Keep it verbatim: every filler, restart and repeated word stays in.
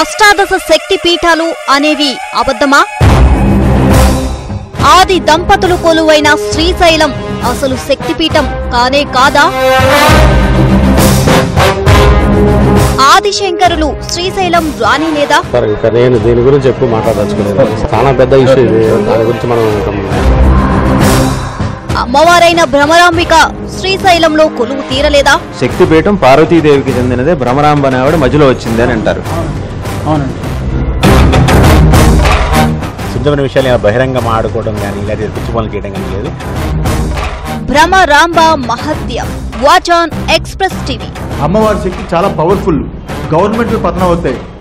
అష్టాదశ శక్తిపీఠాలు అనేవి అబద్ధమా? ఆది దంపతులు కొలువైన శ్రీశైలం అసలు శక్తిపీఠం కానే కాదా? ఆదిశంకరులు శ్రీశైలం రాని లేదా? నేను దీని గురించి ఎక్కువ మాట్లాడదలుచుకోలేదు. చాలా పెద్ద ఇష్యూ ఇది. దాని గురించి మనం అమ్మవారైన భ్రమరాంబిక శ్రీశైలంలో కొలువు తీరలేదా? శక్తిపీఠం పార్వతీదేవికి చెందినదే. భ్రమరాంబ అనేవాడు మధ్యలో వచ్చింది అని అంటారు. అవునండి. సిద్ధమైన విషయాలు ఏమైనా బహిరంగం ఆడుకోవడం కానీ లేదా పిచ్చిపాలు చేయడం కానీ లేదు. భ్రమరాంబ మహత్యం. Watch on express TV. అమ్మవారి శక్తి చాలా పవర్ఫుల్. గవర్నమెంట్లు పతనం అవుతాయి.